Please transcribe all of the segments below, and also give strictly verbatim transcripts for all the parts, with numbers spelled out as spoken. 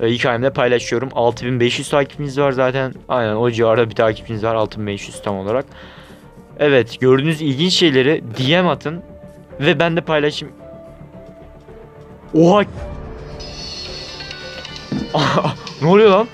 e, hikayemde paylaşıyorum. altı bin beş yüz takipçiniz var zaten. Aynen o civarda bir takipçiniz var. altı bin beş yüz tam olarak. Evet, gördüğünüz ilginç şeyleri D M atın ve ben de paylaşayım. Oha. Ne oluyor lan?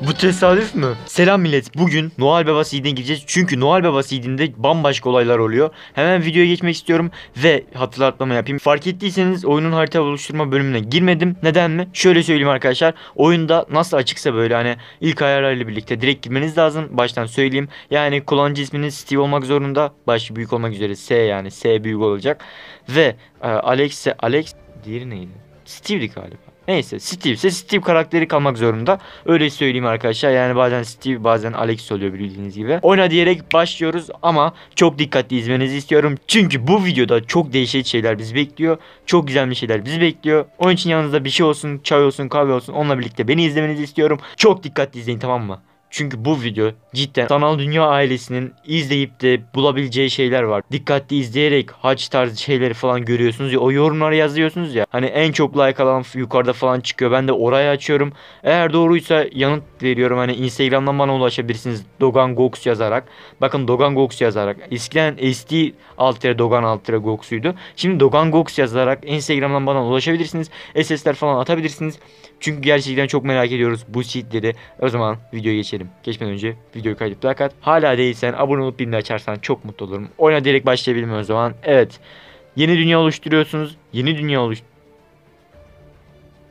Bu tesadüf mü? Selam millet. Bugün Noel Baba Seed'ine gideceğiz. Çünkü Noel Baba Seed'inde bambaşka olaylar oluyor. Hemen videoya geçmek istiyorum ve hatırlatmamı yapayım. Fark ettiyseniz oyunun harita oluşturma bölümüne girmedim. Neden mi? Şöyle söyleyeyim arkadaşlar. Oyunda nasıl açıksa böyle hani ilk ayarlarıyla birlikte direkt girmeniz lazım. Baştan söyleyeyim. Yani kullanıcı isminiz Steve olmak zorunda. Başı büyük olmak üzere S, yani S büyük olacak. Ve e, Alex'e Alex... Diğeri neydi? Steve'lik galiba. Neyse, Steve ise Steve karakteri kalmak zorunda. Öyle söyleyeyim arkadaşlar. Yani bazen Steve bazen Alex oluyor bildiğiniz gibi. Oyna diyerek başlıyoruz ama çok dikkatli izlemenizi istiyorum. Çünkü bu videoda çok değişik şeyler bizi bekliyor. Çok güzel bir şeyler bizi bekliyor. Onun için yanınızda bir şey olsun, çay olsun, kahve olsun. Onunla birlikte beni izlemenizi istiyorum. Çok dikkatli izleyin, tamam mı? Çünkü bu video cidden sanal dünya ailesinin izleyip de bulabileceği şeyler var. Dikkatli izleyerek haç tarzı şeyleri falan görüyorsunuz ya. O yorumlara yazıyorsunuz ya. Hani en çok like alan yukarıda falan çıkıyor. Ben de orayı açıyorum. Eğer doğruysa yanıt veriyorum. Hani Instagram'dan bana ulaşabilirsiniz. Doğan Göksu yazarak. Bakın Doğan Göksu yazarak. Eskiden S D alt tere Doğan alt tere Göksu'ydu. Şimdi Doğan Göksu yazarak Instagram'dan bana ulaşabilirsiniz. S S'ler falan atabilirsiniz. Çünkü gerçekten çok merak ediyoruz bu seedleri. O zaman videoya geçelim. Geçmeden önce videoyu kaydet, like at. Hala değilsen abone olup bildirimleri açarsan çok mutlu olurum. Oyuna direkt başlayabilirim o zaman. Evet. Yeni dünya oluşturuyorsunuz. Yeni dünya oluş...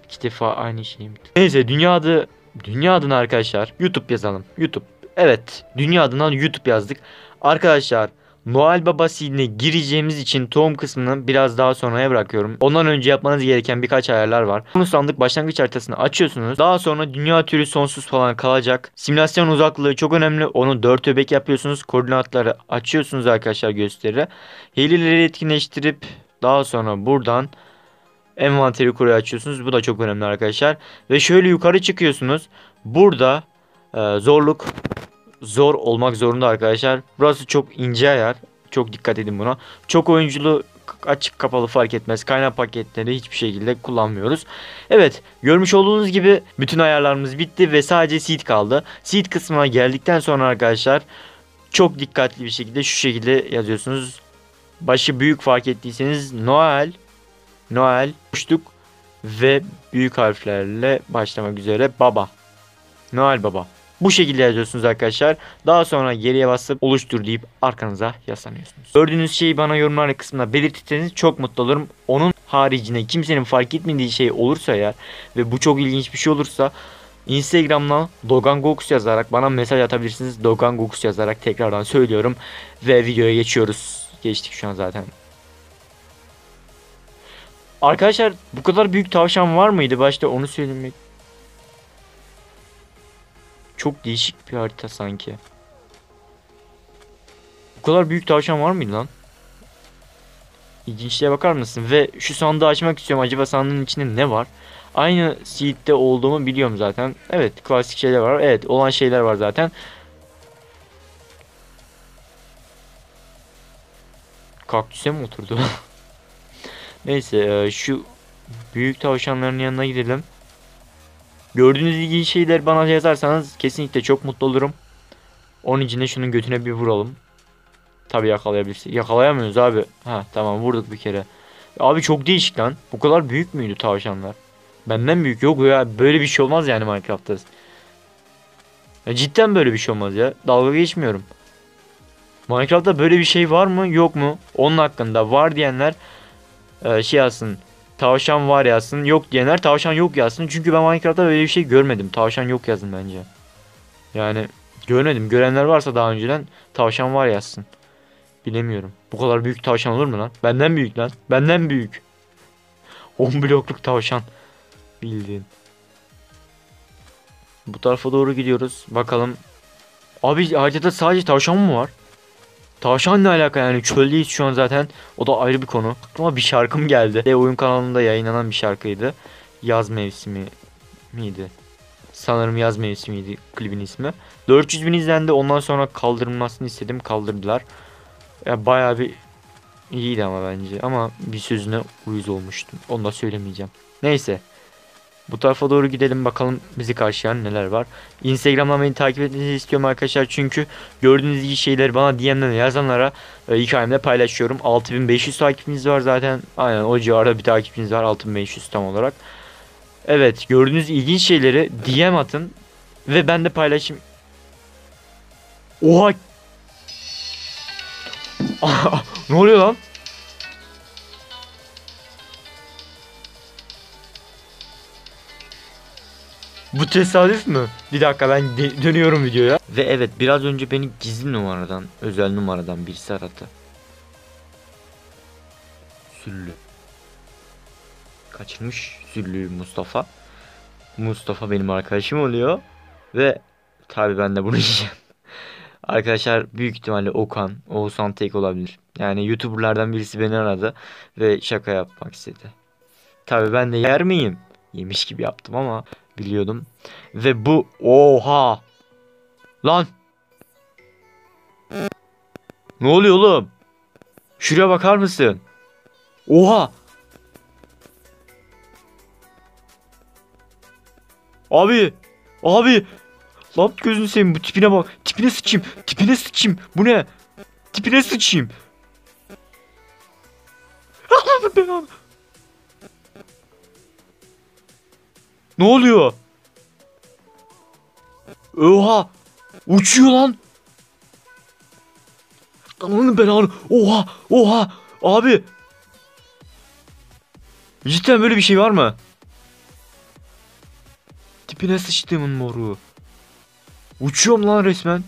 İki defa aynı şeyim. Neyse, dünya adı... Dünya adına arkadaşlar YouTube yazalım. YouTube. Evet. Dünya adından YouTube yazdık. Arkadaşlar Noel Baba Seed'ine gireceğimiz için tohum kısmını biraz daha sonraya bırakıyorum. Ondan önce yapmanız gereken birkaç ayarlar var. Bonus sandık başlangıç haritasını açıyorsunuz. Daha sonra dünya türü sonsuz falan kalacak. Simülasyon uzaklığı çok önemli. Onu dört öbek yapıyorsunuz. Koordinatları açıyorsunuz arkadaşlar, gösteri. Hileleri etkinleştirip daha sonra buradan envanteri kuruyu açıyorsunuz. Bu da çok önemli arkadaşlar. Ve şöyle yukarı çıkıyorsunuz. Burada e, zorluk... Zor olmak zorunda arkadaşlar. Burası çok ince ayar. Çok dikkat edin buna. Çok oyunculu, açık kapalı fark etmez. Kaynak paketleri hiçbir şekilde kullanmıyoruz. Evet, görmüş olduğunuz gibi bütün ayarlarımız bitti ve sadece seed kaldı. Seed kısmına geldikten sonra arkadaşlar çok dikkatli bir şekilde şu şekilde yazıyorsunuz. Başı büyük fark ettiyseniz Noel. Noel. Boşluk ve büyük harflerle başlamak üzere Baba. Noel Baba. Bu şekilde yazıyorsunuz arkadaşlar. Daha sonra geriye basıp oluştur deyip arkanıza yaslanıyorsunuz. Gördüğünüz şeyi bana yorumlar kısmında belirtirseniz çok mutlu olurum. Onun haricinde kimsenin fark etmediği şey olursa eğer ve bu çok ilginç bir şey olursa Instagram'dan Doğan Göksu yazarak bana mesaj atabilirsiniz. Doğan Göksu yazarak tekrardan söylüyorum ve videoya geçiyoruz. Geçtik şu an zaten. Arkadaşlar bu kadar büyük tavşan var mıydı? Başta onu söylemek. Çok değişik bir harita sanki. Bu kadar büyük tavşan var mıydı lan? İlginçliğe bakar mısın? Ve şu sandığı açmak istiyorum. Acaba sandığın içinde ne var? Aynı seed'de olduğumu biliyorum zaten. Evet, klasik şeyler var. Evet, olan şeyler var zaten. Kaktüse mi oturdu? Neyse, şu büyük tavşanların yanına gidelim. Gördüğünüz ilginç şeyler bana yazarsanız kesinlikle çok mutlu olurum. Onun için de şunun götüne bir vuralım. Tabi yakalayabilirsek. Yakalayamıyoruz abi. Ha tamam, vurduk bir kere. Abi çok değişik lan. Bu kadar büyük müydü tavşanlar? Benden büyük yok ya. Böyle bir şey olmaz yani Minecraft'ta. Ya cidden böyle bir şey olmaz ya. Dalga geçmiyorum. Minecraft'ta böyle bir şey var mı yok mu? Onun hakkında var diyenler şey yazsın. Tavşan var yazsın, yok diyenler tavşan yok yazsın. Çünkü ben Minecraft'ta böyle bir şey görmedim. Tavşan yok yazın bence. Yani görmedim. Görenler varsa daha önceden tavşan var yazsın. Bilemiyorum. Bu kadar büyük tavşan olur mu lan? Benden büyük lan. Benden büyük. on blokluk tavşan. Bildiğin. Bu tarafa doğru gidiyoruz. Bakalım. Abi haritada sadece tavşan mı var? Tavşan ne alaka yani, çöldeyiz şu an zaten, o da ayrı bir konu. Ama bir şarkım geldi ve oyun kanalında yayınlanan bir şarkıydı. Yaz mevsimi miydi? Sanırım yaz mevsimiydi klibin ismi. dört yüz bin izlendi, ondan sonra kaldırılmasını istedim, kaldırdılar. Ya bayağı bir İyiydi ama bence. Ama bir sözüne uyuz olmuştum. Onu da söylemeyeceğim. Neyse. Bu tarafa doğru gidelim bakalım bizi karşılayan neler var. Instagram'dan beni takip etmenizi istiyorum arkadaşlar. Çünkü gördüğünüz iyi şeyleri bana D M'den yazanlara e, hikayemde paylaşıyorum. altı bin beş yüz takipimiz var zaten. Aynen o civarda bir takipimiz var. altı bin beş yüz tam olarak. Evet, gördüğünüz ilginç şeyleri D M atın. Ve ben de paylaşayım. Oha. Ne oluyor lan? Bu tesadüf mü? Bir dakika, ben dönüyorum videoya. Ve evet, biraz önce beni gizli numaradan, özel numaradan birisi aradı. Süllü. Kaçırmış Süllü Mustafa. Mustafa benim arkadaşım oluyor. Ve tabi ben de bunu yiyeceğim. Arkadaşlar büyük ihtimalle Okan, Oğuzhan Tek olabilir. Yani YouTuber'lardan birisi beni aradı ve şaka yapmak istedi. Tabi ben de yer miyim? Yemiş gibi yaptım ama biliyordum. Ve bu, oha! Lan! Ne oluyor oğlum? Şuraya bakar mısın? Oha! Abi! Abi! Lan gözünü seveyim, bu tipine bak. Tipine sıçayım. Tipine sıçayım. Bu ne? Tipine sıçayım. Ne oluyor? Oha! Uçuyor lan. Ananı belanı. Oha! Oha! Abi! Cidden böyle bir şey var mı? Tipine sıçtığımın moru. Uçuyorum lan resmen.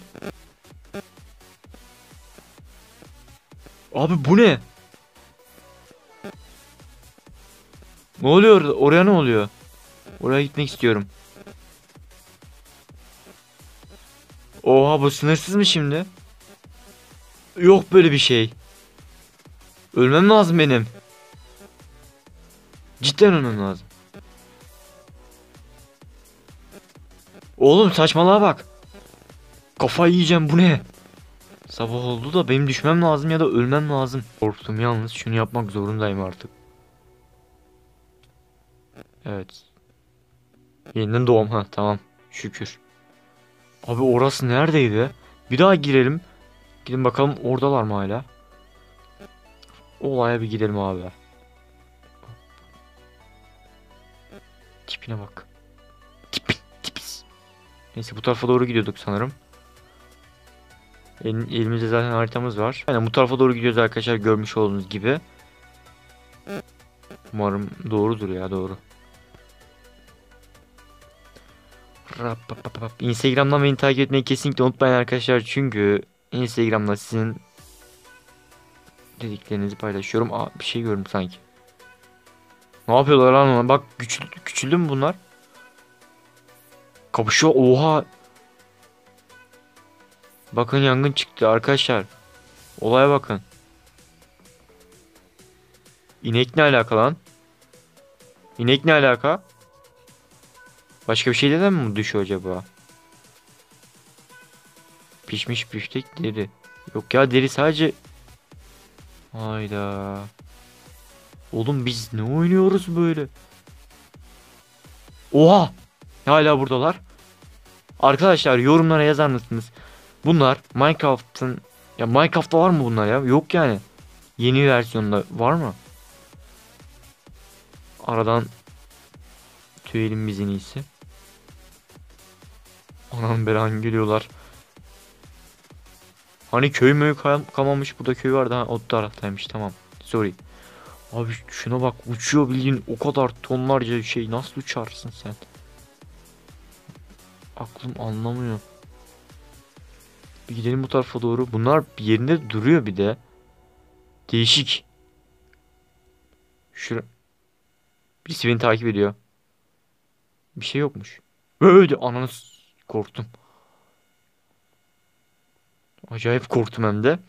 Abi bu ne? Ne oluyor? Oraya ne oluyor? Oraya gitmek istiyorum. Oha, bu sınırsız mı şimdi? Yok böyle bir şey. Ölmem lazım benim. Cidden ölmem lazım. Oğlum saçmalığa bak. Kafayı yiyeceğim, bu ne? Sabah oldu da benim düşmem lazım ya da ölmem lazım. Korktum, yalnız şunu yapmak zorundayım artık. Evet. Yeniden doğum, ha tamam, şükür. Abi orası neredeydi? Bir daha girelim. Gidin bakalım oradalar mı hala? Olaya bir gidelim abi. Tipine bak. Tip, tipis. Neyse, bu tarafa doğru gidiyorduk sanırım. Elimizde zaten haritamız var. Aynen bu tarafa doğru gidiyoruz arkadaşlar, görmüş olduğunuz gibi. Umarım doğrudur ya, doğru. Instagram'dan beni takip etmeyi kesinlikle unutmayın arkadaşlar. Çünkü Instagram'da sizin dediklerinizi paylaşıyorum. Aa, bir şey gördüm sanki. Ne yapıyorlar lan ona? Bak küçüldü, küçüldü mü bunlar? Kapışıyor. Oha. Bakın yangın çıktı arkadaşlar. Olaya bakın. İnek ne alaka lan? İnek ne alaka? Başka bir şey neden mi düşüyor acaba? Pişmiş biftek deri. Yok ya, deri sadece. Hayda. Oğlum biz ne oynuyoruz böyle? Oha! Hala buradalar. Arkadaşlar yorumlara yazar mısınız? Bunlar Minecraft'ın, ya Minecraft'ta var mı bunlar ya? Yok yani. Yeni versiyonda var mı? Aradan tüyelim biz en iyisi. Anam belan, geliyorlar. Hani köy möy kalmamış, burada köy vardı ha, o taraftaymış, tamam, sorry. Abi şuna bak, uçuyor bildiğin, o kadar tonlarca şey, nasıl uçarsın sen? Aklım anlamıyor. Bir gidelim bu tarafa doğru, bunlar yerinde duruyor bir de. Değişik. Şura. Birisi beni takip ediyor. Bir şey yokmuş. Böyle ananı, korktum. Acayip korktum hem de.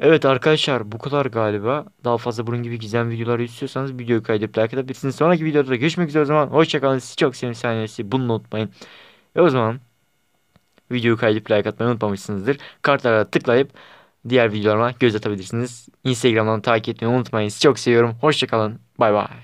Evet arkadaşlar, bu kadar galiba. Daha fazla bunun gibi gizem videoları istiyorsanız videoyu kaydedip like atabilirsiniz. Sonraki videoda da görüşmek üzere o zaman. Hoşçakalın. Sizi çok seviyorum. Bunu unutmayın. Ve o zaman videoyu kaydedip like atmayı unutmamışsınızdır. Kartlara tıklayıp diğer videolarıma göz atabilirsiniz. Instagram'dan takip etmeyi unutmayın. Çok seviyorum. Hoşça kalın. Bay bay.